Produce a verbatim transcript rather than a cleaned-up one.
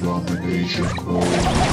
Domination mode.